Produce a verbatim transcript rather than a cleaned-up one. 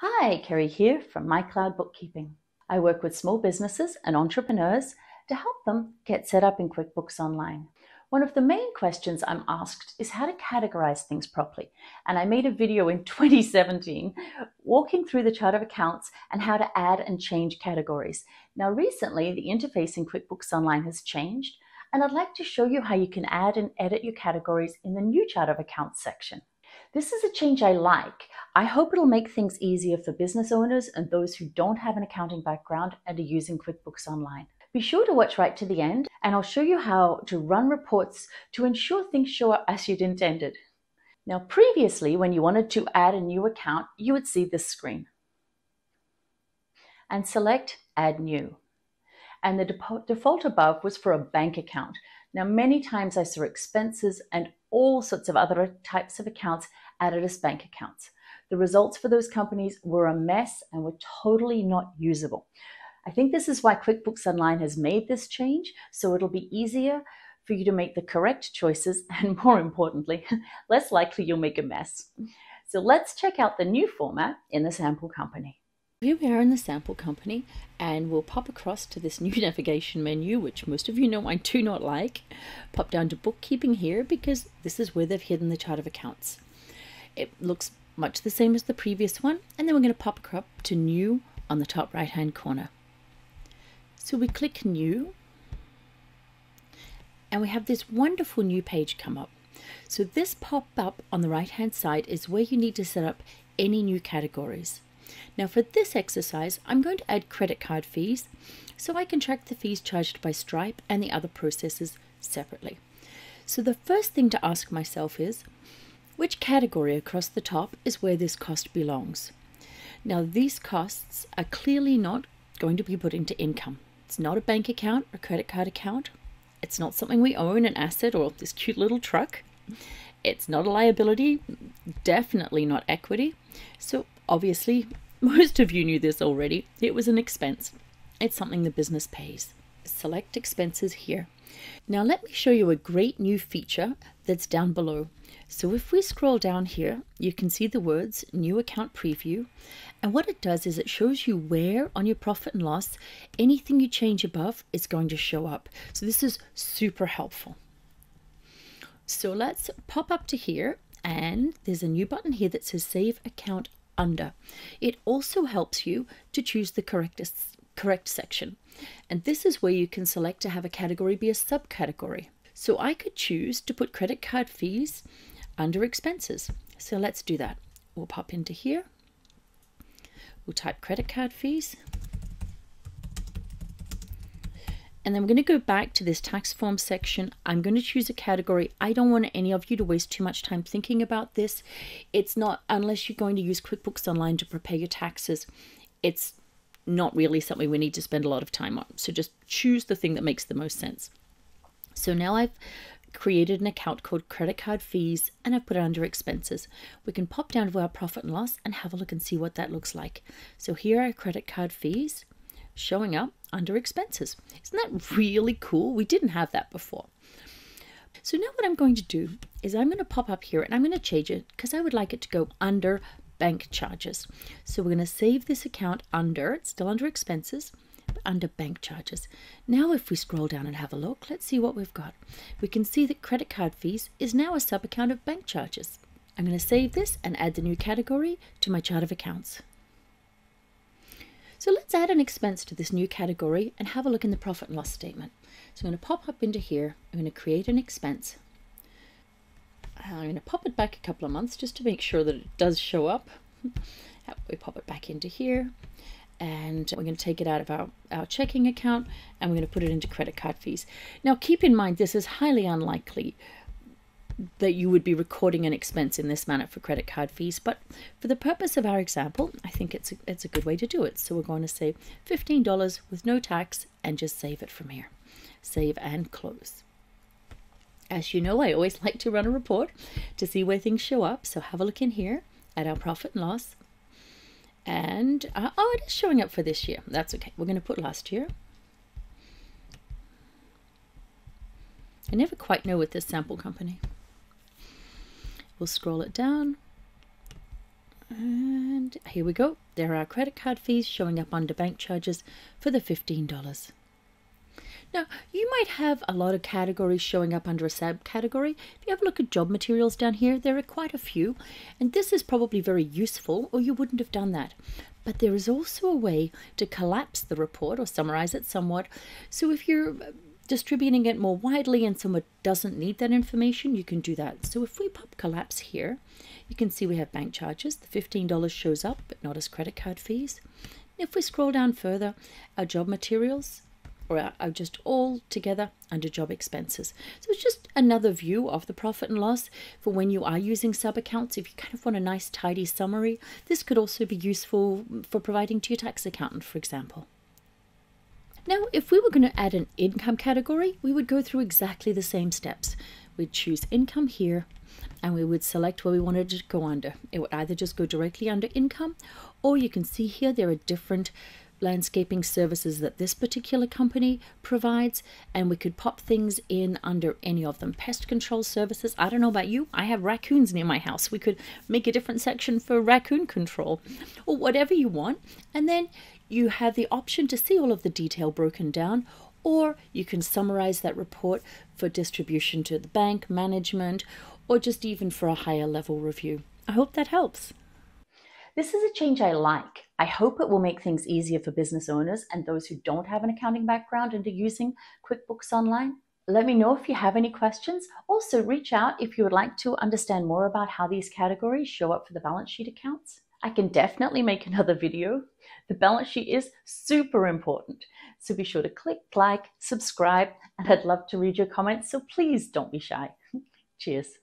Hi, Kerry here from My Cloud Bookkeeping. I work with small businesses and entrepreneurs to help them get set up in QuickBooks Online. One of the main questions I'm asked is how to categorize things properly. And I made a video in twenty seventeen walking through the chart of accounts and how to add and change categories. Now recently, the interface in QuickBooks Online has changed, and I'd like to show you how you can add and edit your categories in the new chart of accounts section. This is a change I like. I hope it'll make things easier for business owners and those who don't have an accounting background and are using QuickBooks Online. Be sure to watch right to the end, and I'll show you how to run reports to ensure things show up as you'd intended. Now, previously, when you wanted to add a new account, you would see this screen and select Add New. And the default above was for a bank account. Now, many times I saw expenses and all sorts of other types of accounts added as bank accounts. The results for those companies were a mess and were totally not usable. I think this is why QuickBooks Online has made this change, so it'll be easier for you to make the correct choices and, more importantly, less likely you'll make a mess. So let's check out the new format in the sample company. Here we are in the sample company, and we'll pop across to this new navigation menu, which most of you know I do not like. Pop down to bookkeeping here because this is where they've hidden the chart of accounts. It looks much the same as the previous one, and then we're going to pop up to new on the top right hand corner. So we click new, and we have this wonderful new page come up. So this pop up on the right hand side is where you need to set up any new categories. Now for this exercise, I'm going to add credit card fees so I can track the fees charged by Stripe and the other processors separately. So the first thing to ask myself is, which category across the top is where this cost belongs? Now these costs are clearly not going to be put into income. It's not a bank account or credit card account. It's not something we own, an asset or this cute little truck. It's not a liability, definitely not equity. So obviously, most of you knew this already. It was an expense. It's something the business pays. Select expenses here. Now let me show you a great new feature that's down below. So if we scroll down here, you can see the words New Account Preview. And what it does is it shows you where on your profit and loss, anything you change above is going to show up. So this is super helpful. So let's pop up to here, and there's a new button here that says Save Account Under. It also helps you to choose the correct, correct section. And this is where you can select to have a category be a subcategory. So I could choose to put credit card fees under expenses. So let's do that. We'll pop into here. We'll type credit card fees. And then I'm going to go back to this tax form section. I'm going to choose a category. I don't want any of you to waste too much time thinking about this. It's not, unless you're going to use QuickBooks Online to prepare your taxes, it's not really something we need to spend a lot of time on. So just choose the thing that makes the most sense. So now I've created an account called Credit Card Fees, and I've put it under expenses. We can pop down to our profit and loss and have a look and see what that looks like. So here are credit card fees showing up under expenses. Isn't that really cool? We didn't have that before. So now what I'm going to do is I'm going to pop up here and I'm going to change it because I would like it to go under bank charges. So we're going to save this account under, it's still under expenses, but under bank charges. Now if we scroll down and have a look, let's see what we've got. We can see that credit card fees is now a sub account of bank charges. I'm going to save this and add the new category to my chart of accounts. So let's add an expense to this new category and have a look in the profit and loss statement. So I'm going to pop up into here. I'm going to create an expense. I'm going to pop it back a couple of months just to make sure that it does show up. We pop it back into here, and we're going to take it out of our, our checking account, and we're going to put it into credit card fees. Now keep in mind, this is highly unlikely that you would be recording an expense in this manner for credit card fees, but for the purpose of our example, I think it's a, it's a good way to do it. So we're going to say fifteen dollars with no tax and just save it from here. Save and close. As you know, I always like to run a report to see where things show up. So have a look in here at our profit and loss. And, uh, oh, it is showing up for this year. That's okay. We're going to put last year. I never quite know with this sample company. We'll scroll it down. And here we go. There are credit card fees showing up under bank charges for the fifteen dollars. Now, you might have a lot of categories showing up under a subcategory. If you have a look at job materials down here, there are quite a few, and this is probably very useful, or you wouldn't have done that. But there is also a way to collapse the report or summarize it somewhat. So if you're distributing it more widely and someone doesn't need that information, you can do that. So if we pop collapse here, you can see we have bank charges. The fifteen dollars shows up, but not as credit card fees. If we scroll down further, our job materials, or are just all together under job expenses. So it's just another view of the profit and loss for when you are using sub-accounts. If you kind of want a nice tidy summary, this could also be useful for providing to your tax accountant, for example. Now, if we were going to add an income category, we would go through exactly the same steps. We'd choose income here, and we would select where we wanted it to go under. It would either just go directly under income, or you can see here there are different landscaping services that this particular company provides, and we could pop things in under any of them. Pest control services. I don't know about you, I have raccoons near my house. We could make a different section for raccoon control or whatever you want. And then you have the option to see all of the detail broken down, or you can summarize that report for distribution to the bank, management, or just even for a higher level review. I hope that helps. This is a change I like. I hope it will make things easier for business owners and those who don't have an accounting background and are using QuickBooks Online. Let me know if you have any questions. Also, reach out if you would like to understand more about how these categories show up for the balance sheet accounts. I can definitely make another video. The balance sheet is super important. So be sure to click like, subscribe, and I'd love to read your comments. So please don't be shy. Cheers.